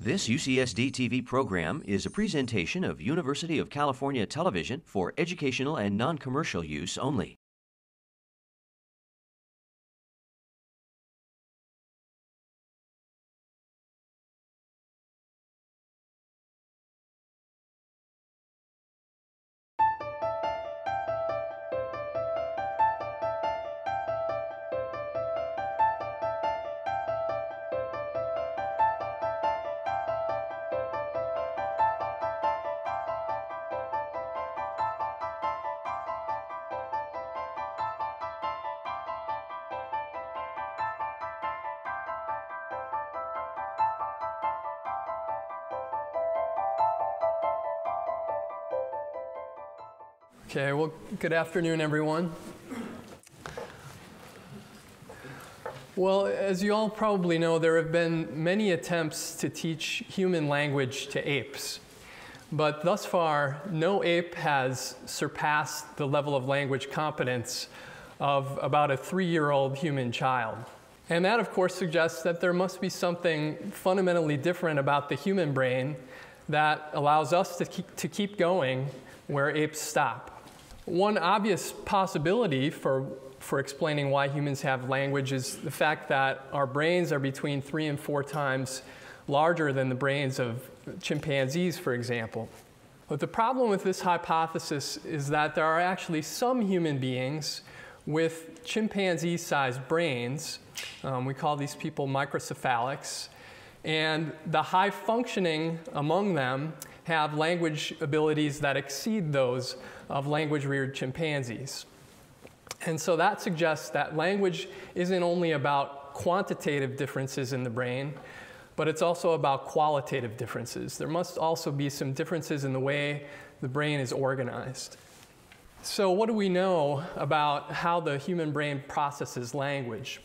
This UCSD TV program is a presentation of University of California Television for educational and non-commercial use only. Okay, well, good afternoon, everyone. Well, as you all probably know, there have been many attempts to teach human language to apes. But thus far, no ape has surpassed the level of language competence of about a 3-year-old human child. And that, of course, suggests that there must be something fundamentally different about the human brain that allows us to keep going where apes stop. One obvious possibility for explaining why humans have language is the fact that our brains are between 3 and 4 times larger than the brains of chimpanzees, for example. But the problem with this hypothesis is that there are actually some human beings with chimpanzee-sized brains. We call these people microcephalics. And the high functioning among them have language abilities that exceed those of language-reared chimpanzees. And so that suggests that language isn't only about quantitative differences in the brain, but it's also about qualitative differences. There must also be some differences in the way the brain is organized. So what do we know about how the human brain processes language?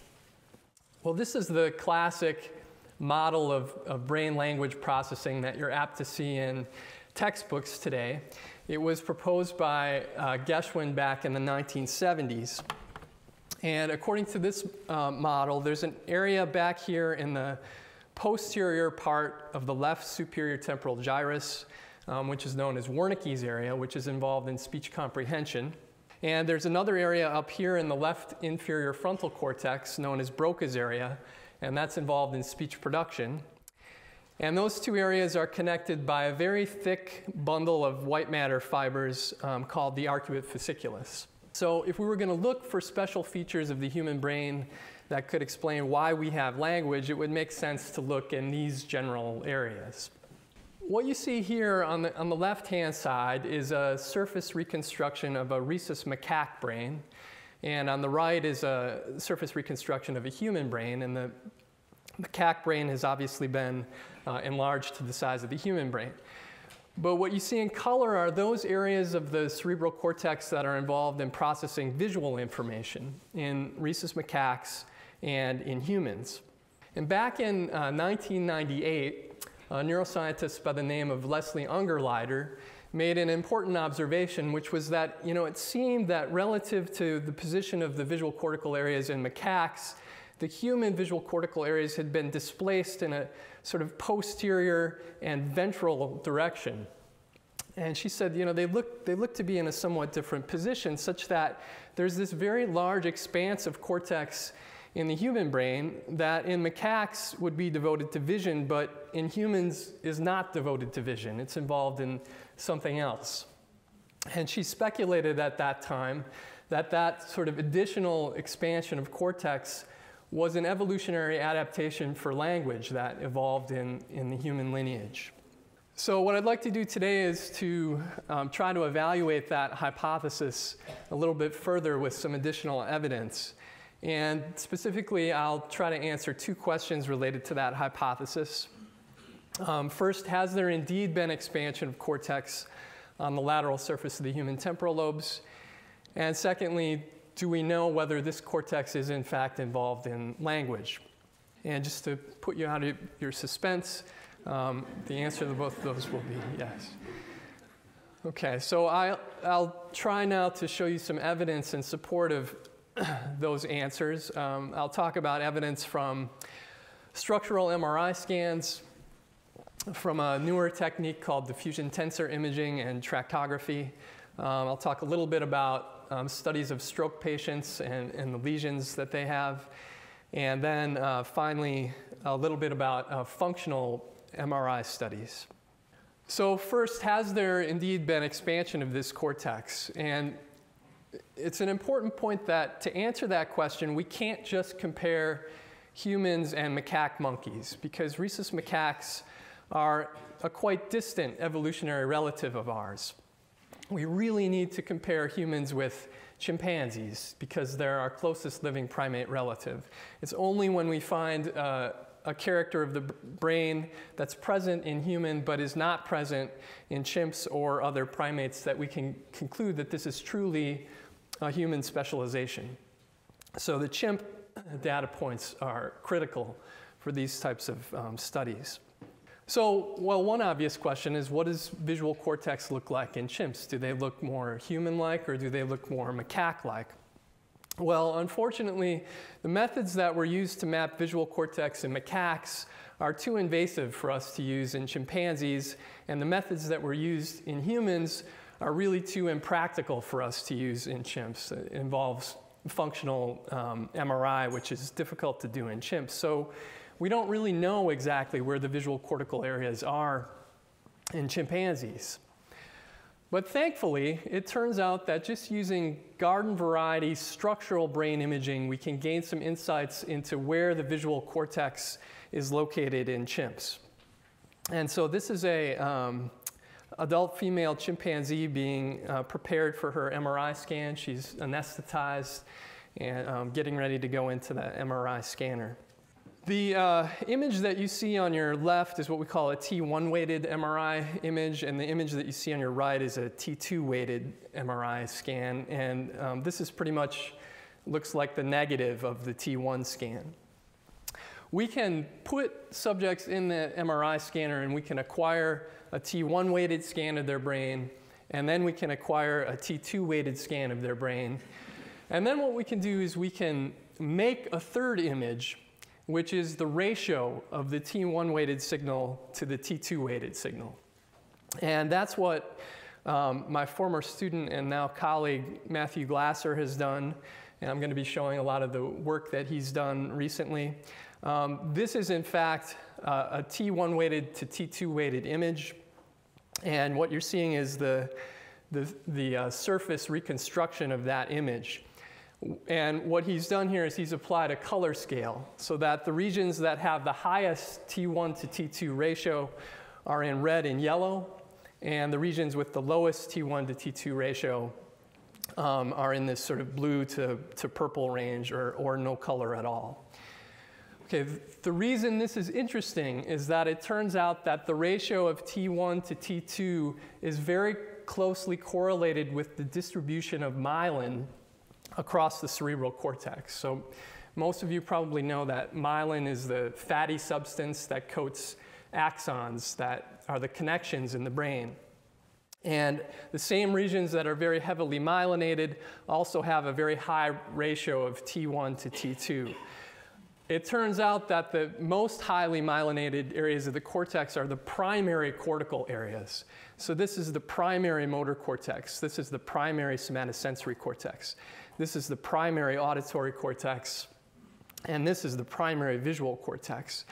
Well, this is the classic model of brain language processing that you're apt to see in textbooks today. It was proposed by Geschwind back in the 1970s. And according to this model, there's an area back here in the posterior part of the left superior temporal gyrus, which is known as Wernicke's area, which is involved in speech comprehension. And there's another area up here in the left inferior frontal cortex known as Broca's area, and that's involved in speech production. And those two areas are connected by a very thick bundle of white matter fibers called the arcuate fasciculus. So if we were going to look for special features of the human brain that could explain why we have language, it would make sense to look in these general areas. What you see here on the left-hand side is a surface reconstruction of a rhesus macaque brain. And on the right is a surface reconstruction of a human brain. And the macaque brain has obviously been enlarged to the size of the human brain. But what you see in color are those areas of the cerebral cortex that are involved in processing visual information in rhesus macaques and in humans. And back in 1998, a neuroscientist by the name of Leslie Ungerleider made an important observation, which was that, you know, it seemed that relative to the position of the visual cortical areas in macaques, the human visual cortical areas had been displaced in a sort of posterior and ventral direction. And she said, you know, they look to be in a somewhat different position, such that there's this very large expanse of cortex in the human brain that in macaques would be devoted to vision, but in humans is not devoted to vision. It's involved in something else. And she speculated at that time that that sort of additional expansion of cortex was an evolutionary adaptation for language that evolved in the human lineage. So what I'd like to do today is to try to evaluate that hypothesis a little bit further with some additional evidence. And specifically, I'll try to answer 2 questions related to that hypothesis. First, has there indeed been expansion of cortex on the lateral surface of the human temporal lobes? And secondly, do we know whether this cortex is in fact involved in language? And just to put you out of your suspense, the answer to both of those will be yes. Okay, so I'll try now to show you some evidence in support of those answers. I'll talk about evidence from structural MRI scans, from a newer technique called diffusion tensor imaging and tractography. I'll talk a little bit about studies of stroke patients and the lesions that they have. And then finally, a little bit about functional MRI studies. So first, has there indeed been expansion of this cortex? And it's an important point that to answer that question, we can't just compare humans and macaque monkeys, because rhesus macaques are a quite distant evolutionary relative of ours. We really need to compare humans with chimpanzees, because they're our closest living primate relative. It's only when we find a character of the brain that's present in human but is not present in chimps or other primates that we can conclude that this is truly a human specialization. So the chimp data points are critical for these types of studies. So, well, one obvious question is, what does visual cortex look like in chimps? Do they look more human-like, or do they look more macaque-like? Well, unfortunately, the methods that were used to map visual cortex in macaques are too invasive for us to use in chimpanzees, and the methods that were used in humans are really too impractical for us to use in chimps. It involves functional MRI, which is difficult to do in chimps. So we don't really know exactly where the visual cortical areas are in chimpanzees. But thankfully, it turns out that just using garden variety structural brain imaging, we can gain some insights into where the visual cortex is located in chimps. And so this is a adult female chimpanzee being prepared for her MRI scan. She's anesthetized and getting ready to go into the MRI scanner. The image that you see on your left is what we call a T1-weighted MRI image, and the image that you see on your right is a T2-weighted MRI scan. And this is pretty much looks like the negative of the T1 scan. We can put subjects in the MRI scanner, and we can acquire a T1-weighted scan of their brain, and then we can acquire a T2-weighted scan of their brain. And then what we can do is we can make a third image, which is the ratio of the T1-weighted signal to the T2-weighted signal. And that's what my former student and now colleague, Matthew Glasser, has done. And I'm going to be showing a lot of the work that he's done recently. This is, in fact, a T1-weighted to T2-weighted image. And what you're seeing is the surface reconstruction of that image. And what he's done here is he's applied a color scale so that the regions that have the highest T1 to T2 ratio are in red and yellow, and the regions with the lowest T1 to T2 ratio are in this sort of blue to purple range, or no color at all. Okay, the reason this is interesting is that it turns out that the ratio of T1 to T2 is very closely correlated with the distribution of myelin across the cerebral cortex. So most of you probably know that myelin is the fatty substance that coats axons that are the connections in the brain. And the same regions that are very heavily myelinated also have a very high ratio of T1 to T2. It turns out that the most highly myelinated areas of the cortex are the primary cortical areas. So this is the primary motor cortex. This is the primary somatosensory cortex. This is the primary auditory cortex. And this is the primary visual cortex.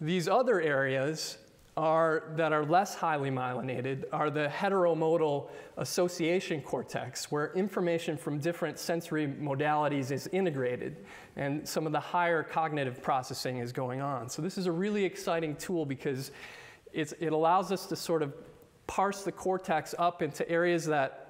These other areas that are less highly myelinated are the heteromodal association cortex, where information from different sensory modalities is integrated, and some of the higher cognitive processing is going on. So this is a really exciting tool, because it allows us to sort of parse the cortex up into areas that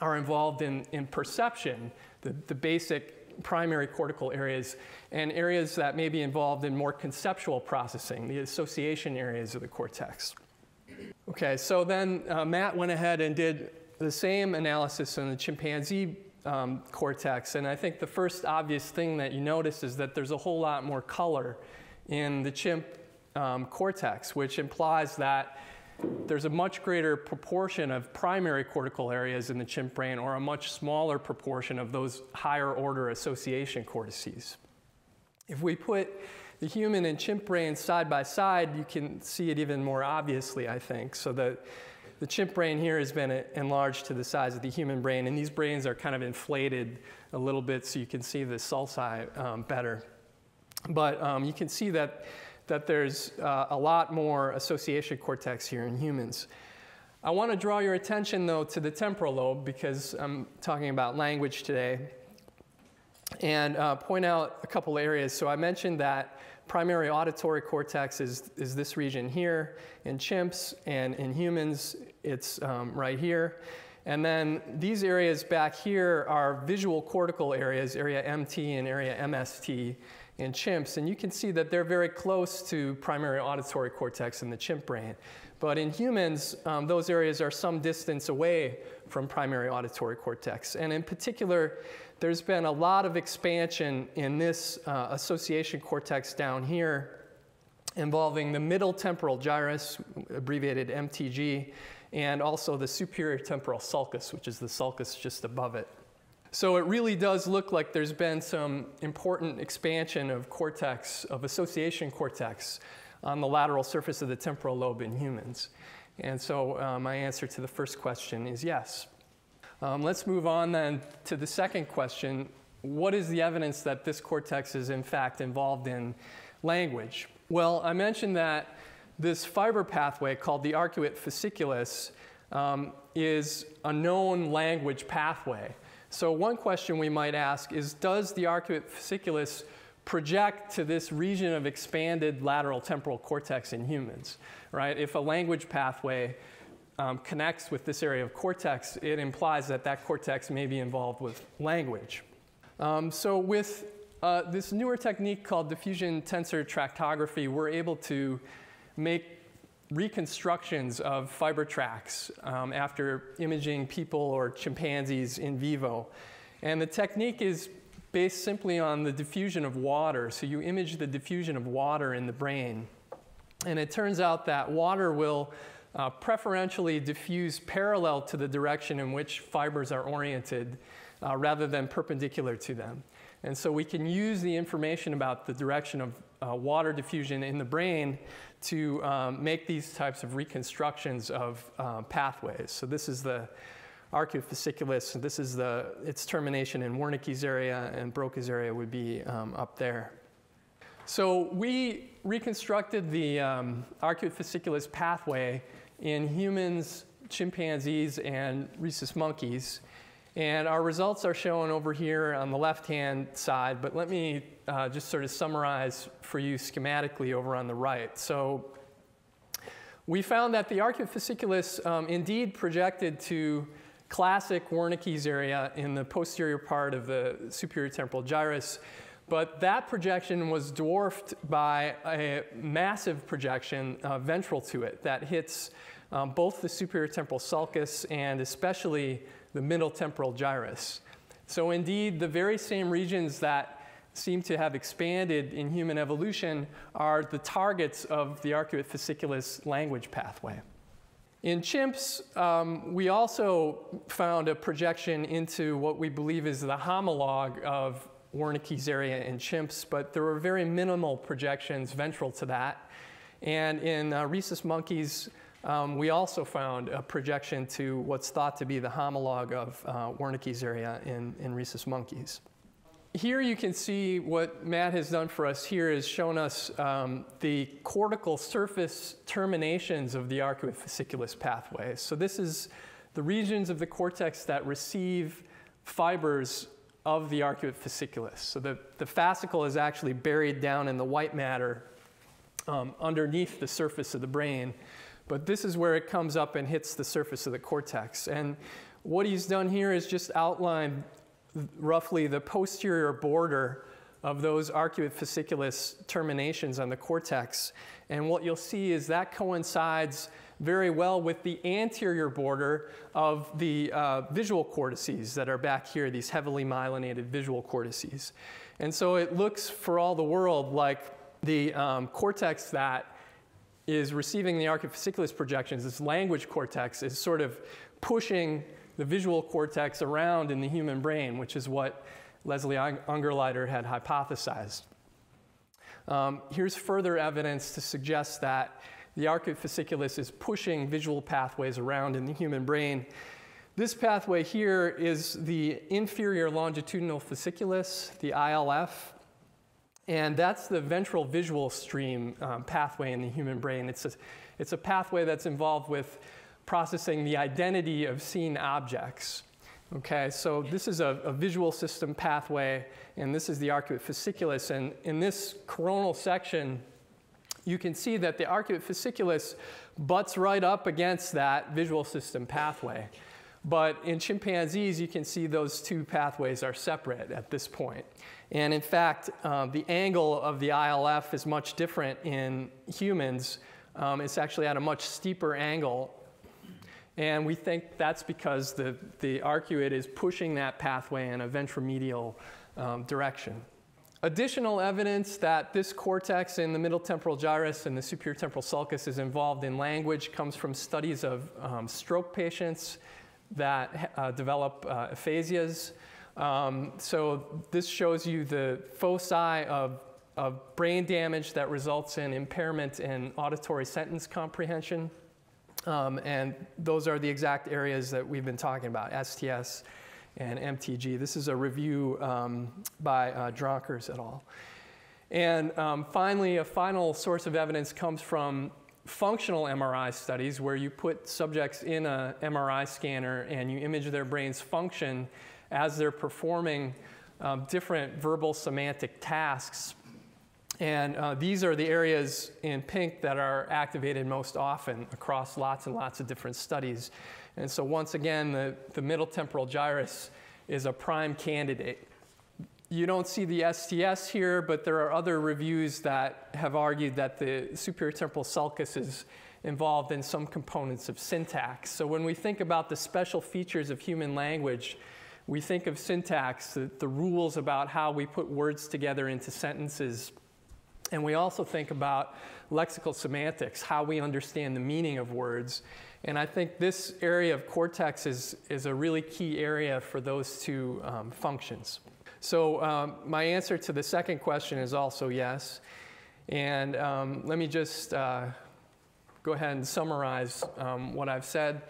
are involved in perception, the basic primary cortical areas, and areas that may be involved in more conceptual processing, the association areas of the cortex. Okay, so then Matt went ahead and did the same analysis on the chimpanzee cortex, and I think the first obvious thing that you notice is that there's a whole lot more color in the chimp cortex, which implies that there's a much greater proportion of primary cortical areas in the chimp brain, or a much smaller proportion of those higher order association cortices. If we put the human and chimp brain side by side, you can see it even more obviously, I think. So the chimp brain here has been enlarged to the size of the human brain, and these brains are kind of inflated a little bit so you can see the sulci better. But you can see that there's a lot more association cortex here in humans. I want to draw your attention, though, to the temporal lobe, because I'm talking about language today, and point out a couple areas. So I mentioned that primary auditory cortex is this region here in chimps, and in humans, it's right here. And then these areas back here are visual cortical areas, area MT and area MST in chimps, and you can see that they're very close to primary auditory cortex in the chimp brain. But in humans, those areas are some distance away from primary auditory cortex. And in particular, there's been a lot of expansion in this association cortex down here involving the middle temporal gyrus, abbreviated MTG, and also the superior temporal sulcus, which is the sulcus just above it. So it really does look like there's been some important expansion of cortex, of association cortex, on the lateral surface of the temporal lobe in humans. And so my answer to the first question is yes. Let's move on then to the second question. What is the evidence that this cortex is in fact involved in language? Well, I mentioned that this fiber pathway called the arcuate fasciculus is a known language pathway. So one question we might ask is, does the arcuate fasciculus project to this region of expanded lateral temporal cortex in humans, right? If a language pathway connects with this area of cortex, it implies that that cortex may be involved with language. So with this newer technique called diffusion tensor tractography, we're able to make reconstructions of fiber tracks after imaging people or chimpanzees in vivo. And the technique is based simply on the diffusion of water. So you image the diffusion of water in the brain. And it turns out that water will preferentially diffuse parallel to the direction in which fibers are oriented rather than perpendicular to them. And so we can use the information about the direction of water diffusion in the brain to make these types of reconstructions of pathways. So this is the arcuate fasciculus, and this is its termination in Wernicke's area, and Broca's area would be up there. So we reconstructed the arcuate fasciculus pathway in humans, chimpanzees, and rhesus monkeys. And our results are shown over here on the left-hand side, but let me just sort of summarize for you schematically over on the right. So we found that the arcuate fasciculus indeed projected to classic Wernicke's area in the posterior part of the superior temporal gyrus, but that projection was dwarfed by a massive projection ventral to it that hits both the superior temporal sulcus and especially the middle temporal gyrus. So indeed, the very same regions that seem to have expanded in human evolution are the targets of the arcuate fasciculus language pathway. In chimps, we also found a projection into what we believe is the homologue of Wernicke's area in chimps, but there were very minimal projections ventral to that. And in rhesus monkeys, we also found a projection to what's thought to be the homologue of Wernicke's area in rhesus monkeys. Here you can see what Matt has done for us here is shown us the cortical surface terminations of the arcuate fasciculus pathway. So this is the regions of the cortex that receive fibers of the arcuate fasciculus. So the fascicle is actually buried down in the white matter underneath the surface of the brain. But this is where it comes up and hits the surface of the cortex. And what he's done here is just outlined roughly the posterior border of those arcuate fasciculus terminations on the cortex. And what you'll see is that coincides very well with the anterior border of the visual cortices that are back here, these heavily myelinated visual cortices. And so it looks for all the world like the cortex that is receiving the arcuate fasciculus projections, this language cortex, is sort of pushing the visual cortex around in the human brain, which is what Leslie Ungerleider had hypothesized. Here's further evidence to suggest that the arcuate fasciculus is pushing visual pathways around in the human brain. This pathway here is the inferior longitudinal fasciculus, the ILF. And that's the ventral visual stream pathway in the human brain. It's a pathway that's involved with processing the identity of seen objects. Okay, so this is a visual system pathway, and this is the arcuate fasciculus. And in this coronal section, you can see that the arcuate fasciculus butts right up against that visual system pathway. But in chimpanzees, you can see those two pathways are separate at this point. And in fact, the angle of the ILF is much different in humans. It's actually at a much steeper angle. And we think that's because the arcuate is pushing that pathway in a ventromedial direction. Additional evidence that this cortex in the middle temporal gyrus and the superior temporal sulcus is involved in language comes from studies of stroke patients that develop aphasias. So this shows you the foci of brain damage that results in impairment in auditory sentence comprehension. And those are the exact areas that we've been talking about, STS and MTG. This is a review by Dronkers et al. And finally, a final source of evidence comes from functional MRI studies where you put subjects in an MRI scanner and you image their brain's function as they're performing different verbal semantic tasks. And these are the areas in pink that are activated most often across lots and lots of different studies. And so once again, the middle temporal gyrus is a prime candidate. You don't see the STS here, but there are other reviews that have argued that the superior temporal sulcus is involved in some components of syntax. So when we think about the special features of human language, we think of syntax, the rules about how we put words together into sentences. And we also think about lexical semantics, how we understand the meaning of words. And I think this area of cortex is a really key area for those two functions. So my answer to the second question is also yes. And let me just go ahead and summarize what I've said.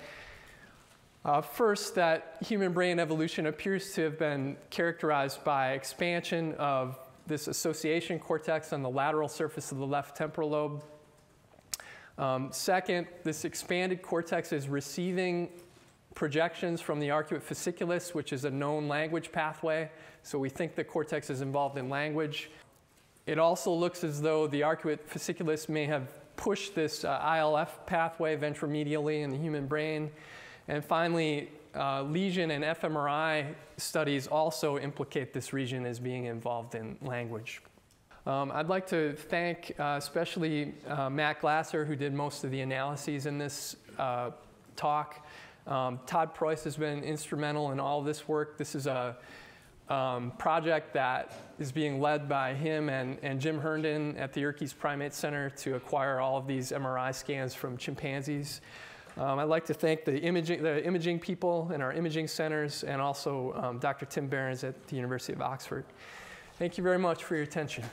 First, that human brain evolution appears to have been characterized by expansion of this association cortex on the lateral surface of the left temporal lobe. Second, this expanded cortex is receiving projections from the arcuate fasciculus, which is a known language pathway. So we think the cortex is involved in language. It also looks as though the arcuate fasciculus may have pushed this ILF pathway ventromedially in the human brain. And finally, lesion and fMRI studies also implicate this region as being involved in language. I'd like to thank especially Matt Glasser, who did most of the analyses in this talk. Todd Preuss has been instrumental in all this work. This is a project that is being led by him and Jim Herndon at the Yerkes Primate Center to acquire all of these MRI scans from chimpanzees. I'd like to thank the imaging people in our imaging centers and also Dr. Tim Behrens at the University of Oxford. Thank you very much for your attention.